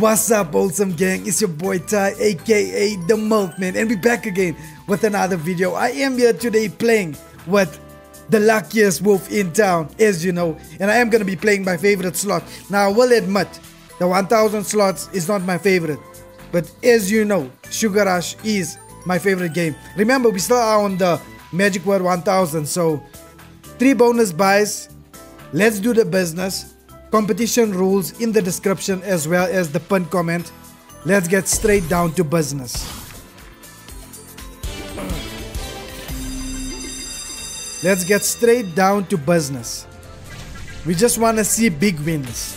What's up, wholesome gang? It's your boy Ty, aka The Milkman, and we're back again with another video. I am here today playing with the luckiest wolf in town, as you know, and I am going to be playing my favorite slot. Now, I will admit, the 1000 slots is not my favorite, but as you know, Sugar Rush is my favorite game. Remember, we still are on the Magic World 1000, so 3 bonus buys. Let's do the business. Competition rules in the description as well as the pinned comment. Let's get straight down to business. Let's get straight down to business. We just want to see big wins.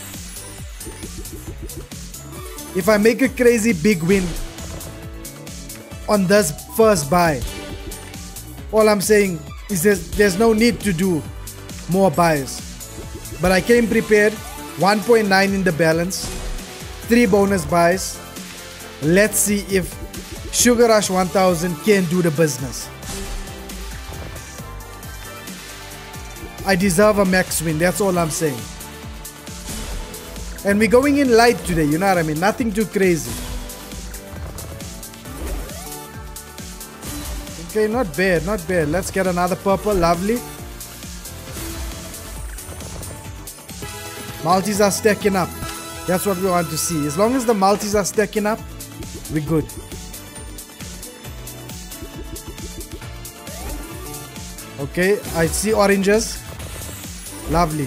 If I make a crazy big win on this first buy, all I'm saying is there's no need to do more buys. But I came prepared, 1.9 in the balance, 3 bonus buys. Let's see if Sugar Rush 1000 can do the business. I deserve a max win, that's all I'm saying. And we're going in light today, you know what I mean? Nothing too crazy. Okay, not bad, not bad. Let's get another purple, lovely. Multis are stacking up. That's what we want to see. As long as the multis are stacking up, we're good. Okay, I see oranges. Lovely.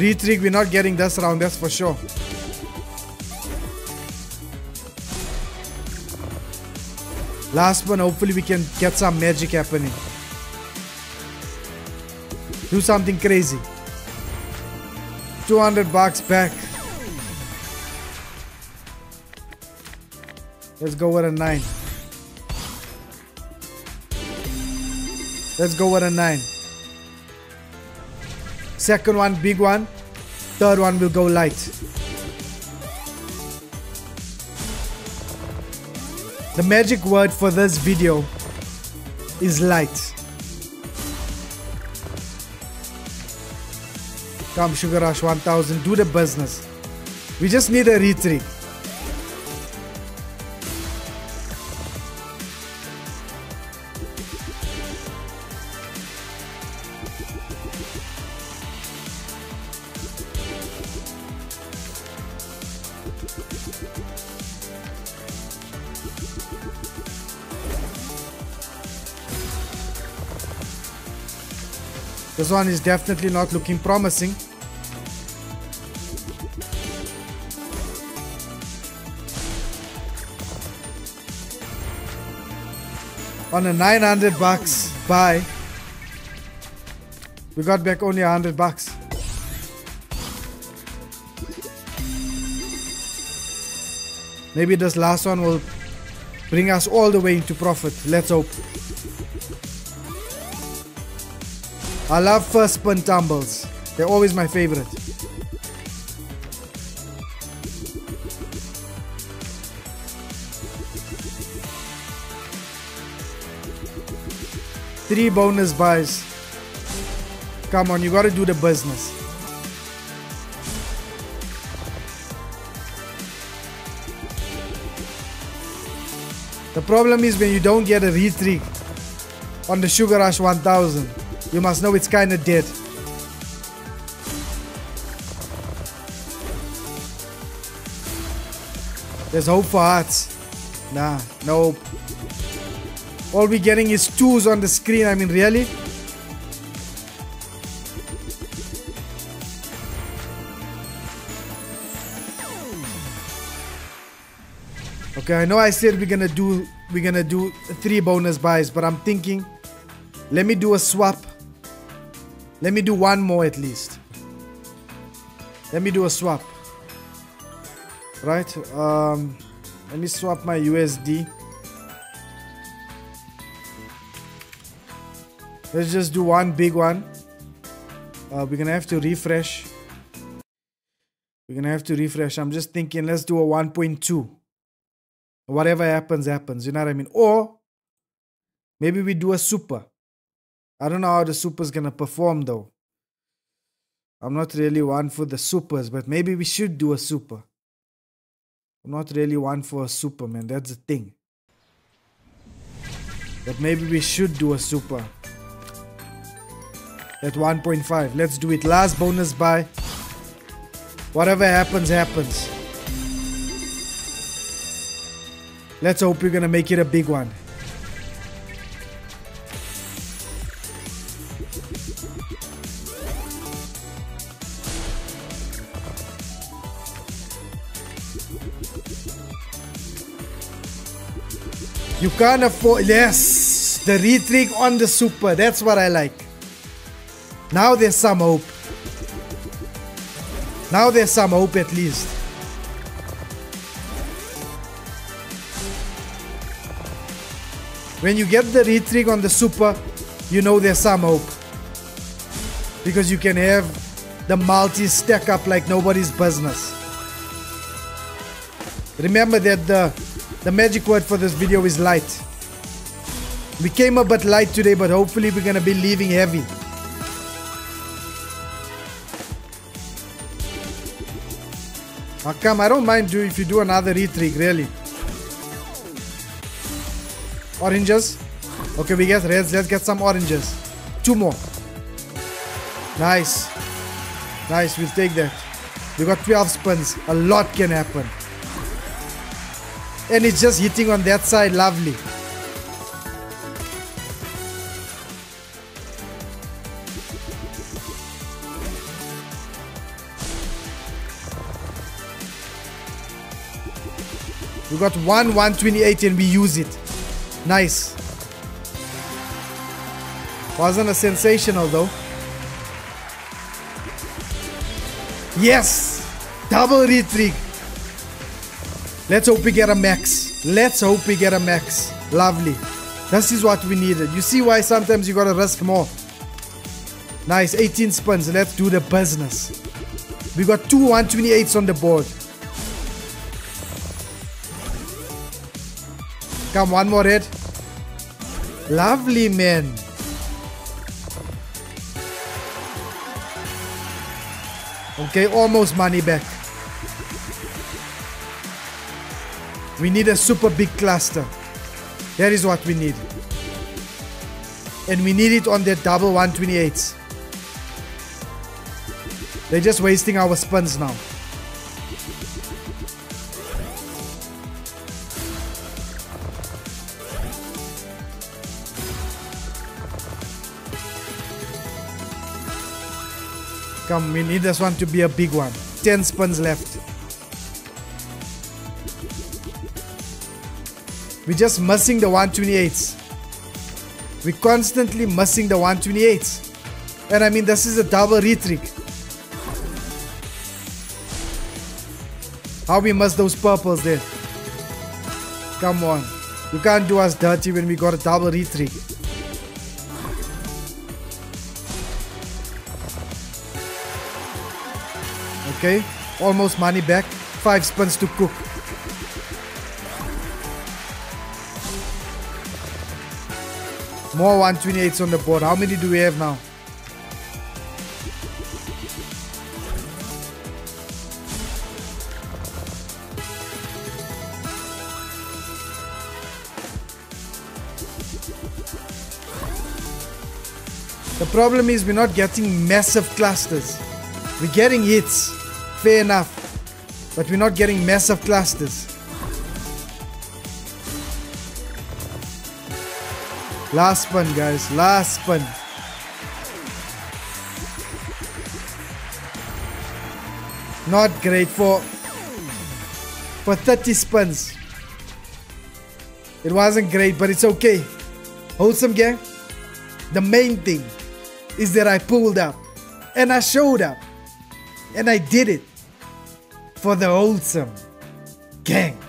Retrig, we're not getting this round, that's for sure. Last one, hopefully we can get some magic happening. Do something crazy. 200 bucks back. Let's go with a 9. Let's go with a 9. Second one, big one. Third one will go light. The magic word for this video is light. Come Sugar Rush 1000, do the business. We just need a retreat. This one is definitely not looking promising. On a 900 bucks buy, we got back only 100 bucks. Maybe this last one will bring us all the way into profit. Let's hope. I love first spin tumbles. They're always my favorite. Three bonus buys. Come on, you gotta do the business. The problem is when you don't get a retrig on the Sugar Rush 1000. You must know it's kinda dead. There's hope for hearts. Nah, no. All we're getting is 2s on the screen, I mean really? Okay, I know I said we're gonna do 3 bonus buys, but I'm thinking, let me do a swap. Let me do one more at least. Let me do a swap. Right? Let me swap my USD. Let's just do one big one. We're going to have to refresh. We're going to have to refresh. I'm just thinking let's do a 1.2. Whatever happens, happens. You know what I mean? Or maybe we do a super. I don't know how the super is going to perform though. I'm not really one for the supers, but maybe we should do a super. I'm not really one for a super, man. That's the thing. But maybe we should do a super. At 1.5. Let's do it. Last bonus buy. Whatever happens, happens. Let's hope we're gonna make it a big one. You can't afford... Yes! The re-trick on the super. That's what I like. Now there's some hope. Now there's some hope at least. When you get the re-trick on the super, you know there's some hope. Because you can have the multi stack up like nobody's business. Remember that the magic word for this video is light. We came a bit light today, but hopefully we're gonna be leaving heavy. Come, I don't mind if you do another re-trick, really. Oranges. Okay, we get reds. Let's get some oranges. Two more. Nice. Nice, we'll take that. We got 12 spins. A lot can happen. And it's just hitting on that side. Lovely. We got 1 128 and we use it. Nice. Wasn't a sensational though. Yes! Double re-trick. Let's hope we get a max. Let's hope we get a max. Lovely. This is what we needed. You see why sometimes you gotta risk more. Nice. 18 spins. Let's do the business. We got 2 128s on the board. Come, one more red. Lovely, man. Okay, almost money back. We need a super big cluster. That is what we need. And we need it on the double 128s. They're just wasting our spins now. Come, we need this one to be a big one. 10 spins left. We're just missing the 128s. We're constantly missing the 128s. And I mean, this is a double re-trick. How we missed those purples there. Come on. You can't do us dirty when we got a double re-trick. Okay, almost money back. 5 spins to cook. More 128s on the board. How many do we have now? The problem is we're not getting massive clusters. We're getting hits. Fair enough, but we're not getting massive clusters. Last spin, guys. Last spin. Not great for 30 spins. It wasn't great, but it's okay. Wholesome gang. The main thing is that I pulled up and I showed up and I did it. For the wholesome gang.